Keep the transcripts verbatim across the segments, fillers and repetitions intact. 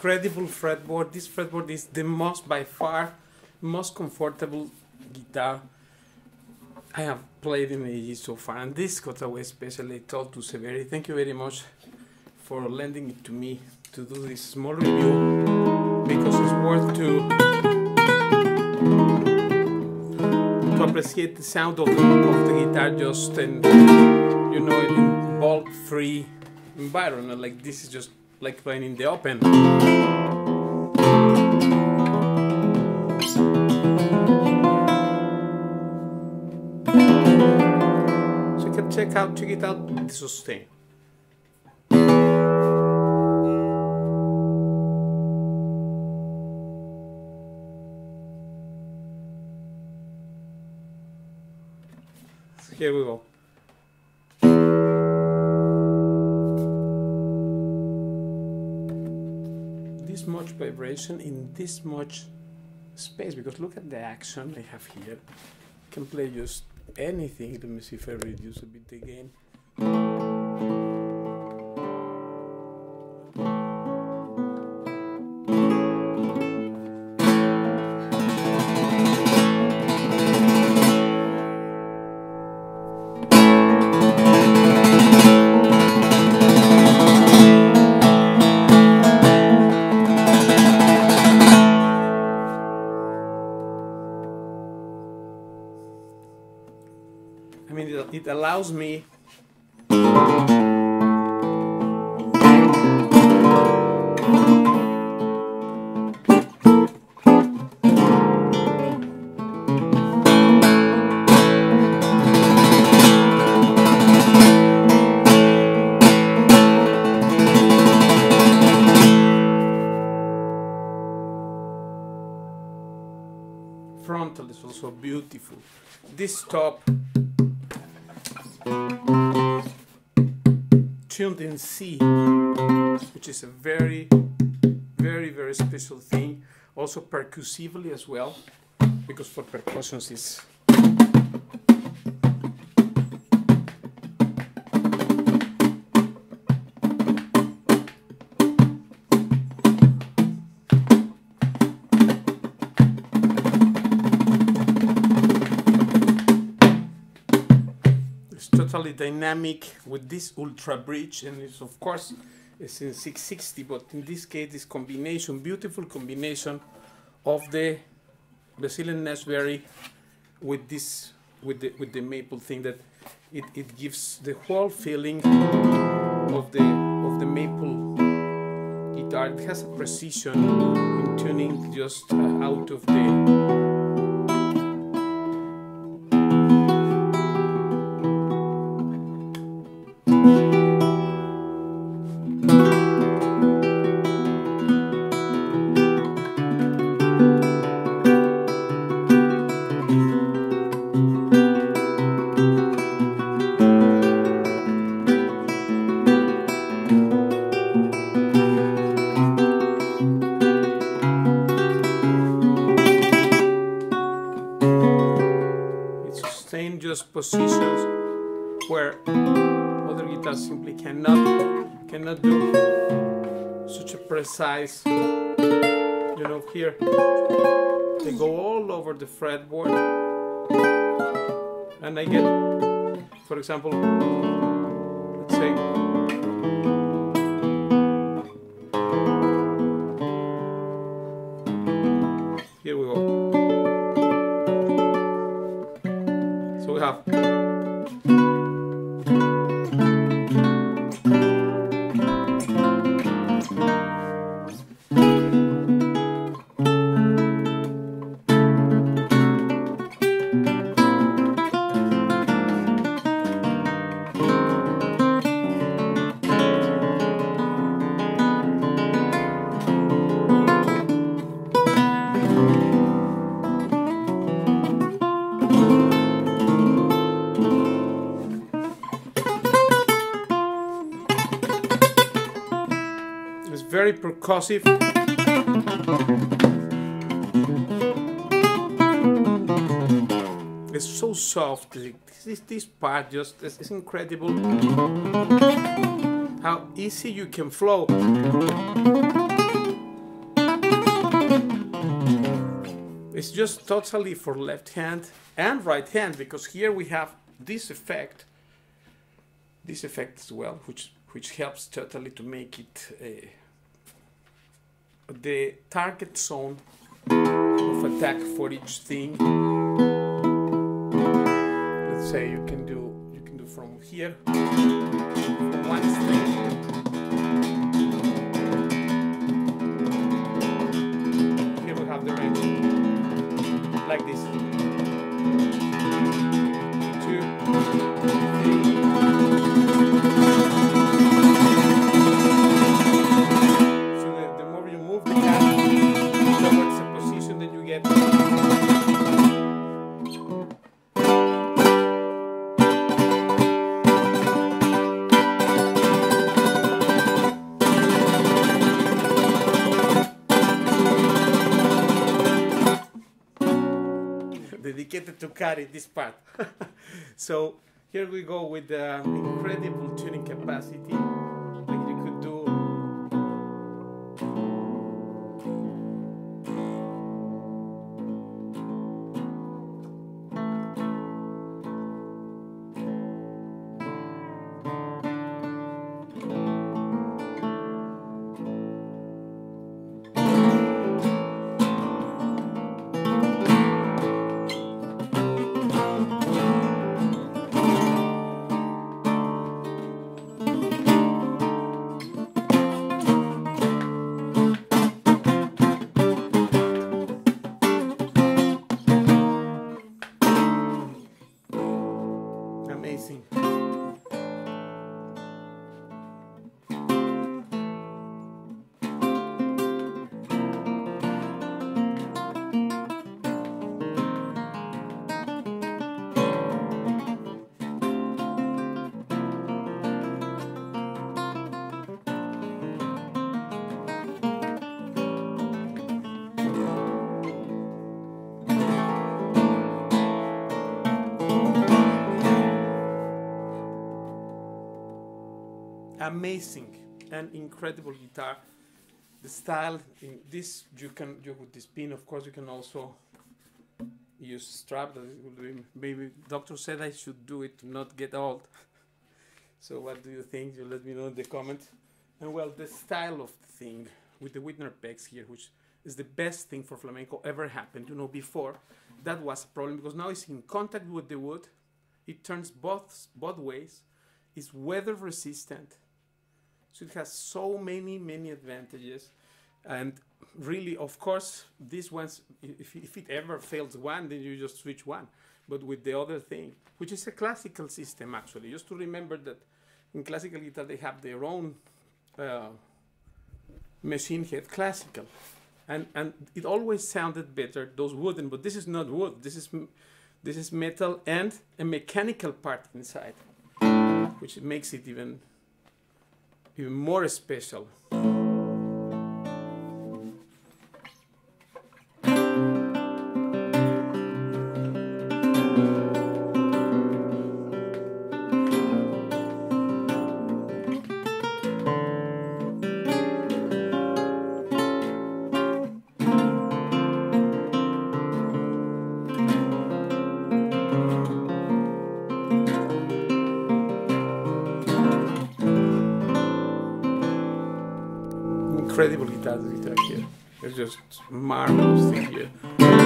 Incredible fretboard. This fretboard is the most, by far, most comfortable guitar I have played in A G so far, and this got away especially told to Severi. Thank you very much for lending it to me to do this small review, because it's worth to to appreciate the sound of the, of the guitar just in, you know, in bulk free environment. Like this is just like playing in the open. So you can check out, check it out, the sustain. So here we go. This much vibration in this much space, because look at the action I have here. I can play just anything. Let me see if I reduce a bit the gain. I mean, it, it allows me frontal is also beautiful. This top tuned in C, which is a very, very, very special thing. Also percussively as well, because for percussions is totally dynamic with this ultra bridge, and it's of course it's in six sixty, but in this case this combination, beautiful combination of the Brazilian Nashberry with this with the with the maple thing, that it, it gives the whole feeling of the of the maple guitar. It has a precision in tuning just out of the just positions where other guitars simply cannot cannot do such a precise, you know. Here they go all over the fretboard, and I get, for example, let's say here we go. We have very percussive. It's so soft. This, this, this part just is, is incredible. How easy you can flow. It's just totally for left hand and right hand, because here we have this effect, this effect as well, which which helps totally to make it uh, the target zone of attack for each thing. Let's say you can do you can do from here one thing. Here we have the range. Like this. Two, three. So the, the more you move the cat towards the position that you get. Dedicated to carry this part. So here we go with the incredible tuning capacity. Like you could do amazing and incredible guitar. The style in this, you can do with this pin, of course. You can also use strap. That maybe doctor said I should do it to not get old. So what do you think? You let me know in the comments. And well, the style of the thing with the Wittner pegs here, which is the best thing for flamenco ever happened. You know, before that was a problem, because now it's in contact with the wood. It turns both both ways. It's weather resistant. So it has so many, many advantages. And really, of course, these ones, if, if it ever fails one, then you just switch one. But with the other thing, which is a classical system, actually. Just to remember that in classical guitar, they have their own uh, machine head classical. And, and it always sounded better, those wooden, but this is not wood. This is, this is metal and a mechanical part inside, which makes it even... even more special. Incredible guitar, the guitar here. It's just marvelous thing here. Thank you.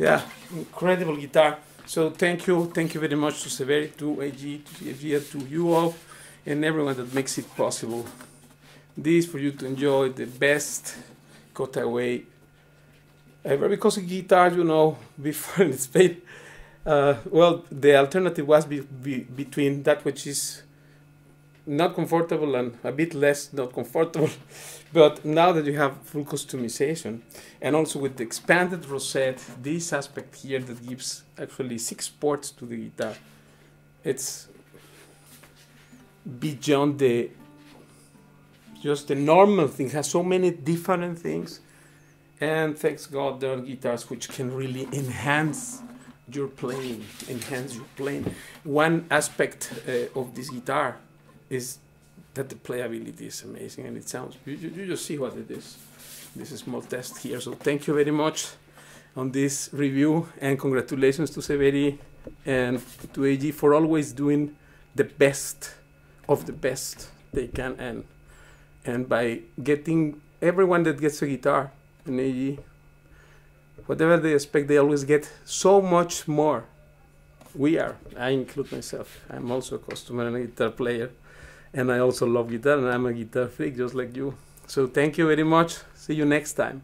yeah, incredible guitar. So thank you, thank you very much to Severi, to A G, to C F G, to you all, and everyone that makes it possible. This for you to enjoy the best cutaway ever, because a guitar, you know, before in Spain, uh, well, the alternative was be be between that which is not comfortable and a bit less not comfortable. But now that you have full customization, and also with the expanded rosette, this aspect here that gives actually six ports to the guitar, it's beyond the just the normal thing. It has so many different things, and thanks God there are guitars which can really enhance your playing, enhance your playing. One aspect uh, of this guitar is that the playability is amazing, and it sounds, you, you just see what it is. This is a small test here, so thank you very much on this review, and congratulations to Severi and to A G for always doing the best of the best they can, and, and by getting everyone that gets a guitar, an A G, whatever they expect, they always get so much more. We are, I include myself, I'm also a customer and a guitar player, and I also love guitar, and I'm a guitar freak just like you. So thank you very much. See you next time.